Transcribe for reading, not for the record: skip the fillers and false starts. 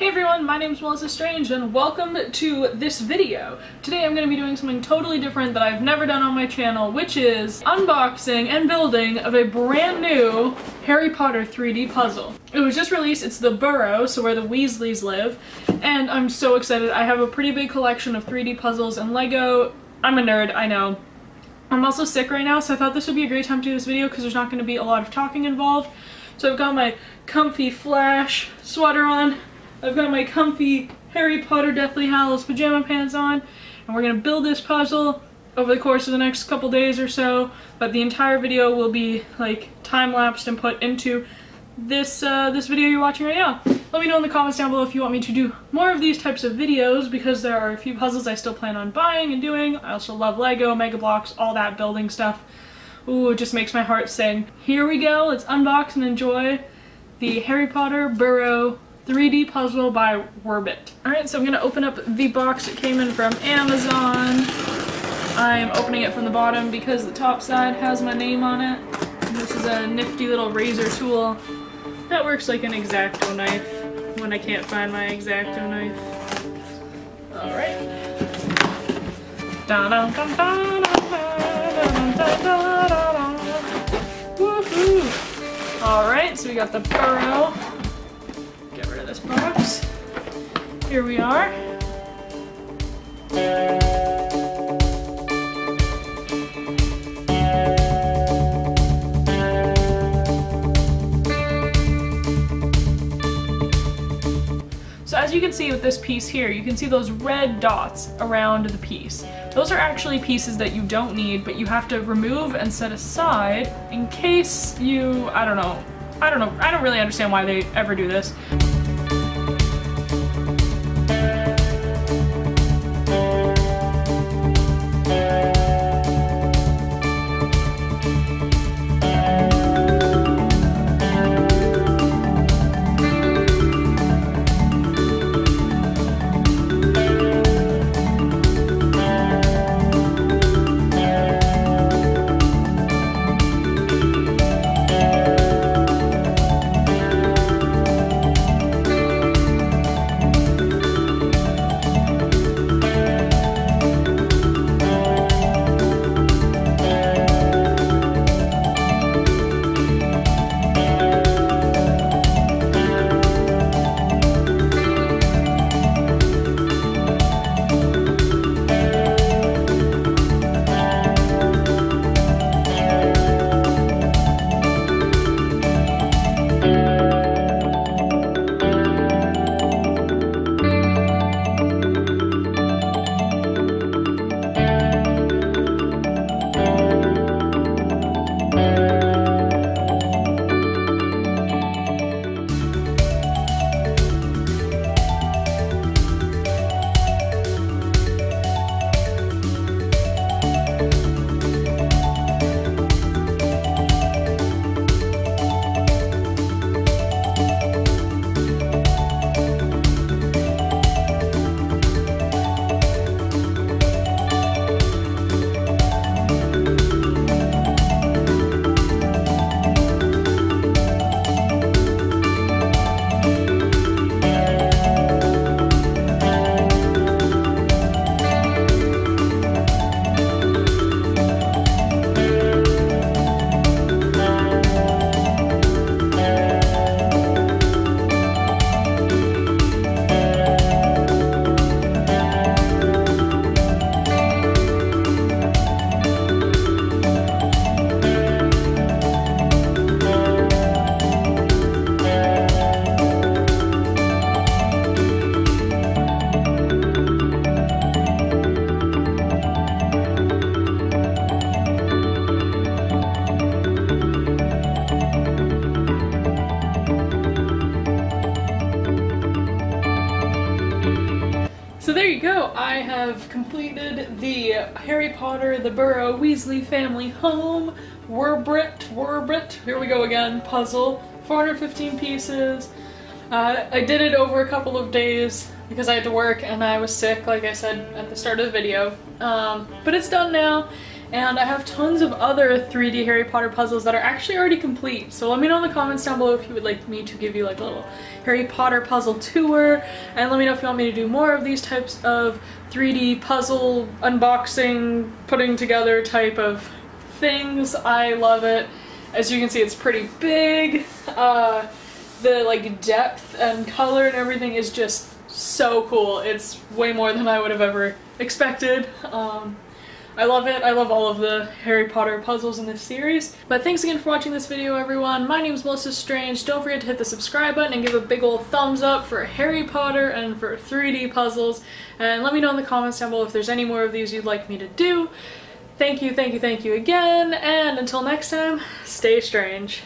Hey everyone, my name is Melissa Strange and welcome to this video. Today I'm going to be doing something totally different that I've never done on my channel, which is unboxing and building of a brand new Harry Potter 3D puzzle. It was just released, it's The Burrow, so where the Weasleys live, and I'm so excited. I have a pretty big collection of 3D puzzles and Lego. I'm a nerd, I know. I'm also sick right now, so I thought this would be a great time to do this video because there's not going to be a lot of talking involved. So I've got my comfy Flash sweater on. I've got my comfy Harry Potter Deathly Hallows pajama pants on, and we're going to build this puzzle over the course of the next couple days or so, but the entire video will be like time-lapsed and put into this video you're watching right now. Let me know in the comments down below if you want me to do more of these types of videos, because there are a few puzzles I still plan on buying and doing. I also love Lego, Mega Blocks, all that building stuff. Ooh, it just makes my heart sing. Here we go, let's unbox and enjoy the Harry Potter Burrow 3D puzzle by Wrebbit. Alright, so I'm going to open up the box that came in from Amazon. I'm opening it from the bottom because the top side has my name on it. And this is a nifty little razor tool that works like an X-Acto knife when I can't find my X-Acto knife. Alright. Woohoo! Alright, so we got the Burrow. This box. Here we are. So as you can see with this piece here, you can see those red dots around the piece. Those are actually pieces that you don't need, but you have to remove and set aside in case you, I don't really understand why they ever do this. So there you go, I have completed the Harry Potter, the Burrow, Weasley family home, Wrebbit, here we go again, puzzle, 415 pieces. I did it over a couple of days because I had to work and I was sick, like I said at the start of the video, but it's done now. And I have tons of other 3D Harry Potter puzzles that are actually already complete. So let me know in the comments down below if you would like me to give you like a little Harry Potter puzzle tour. And let me know if you want me to do more of these types of 3D puzzle unboxing, putting together type of things. I love it. As you can see, it's pretty big. The like depth and color and everything is just so cool. It's way more than I would have ever expected. I love it. I love all of the Harry Potter puzzles in this series. But thanks again for watching this video, everyone. My name is Melissa Strange. Don't forget to hit the subscribe button and give a big old thumbs up for Harry Potter and for 3D puzzles. And let me know in the comments down below if there's any more of these you'd like me to do. Thank you again. And until next time, stay strange.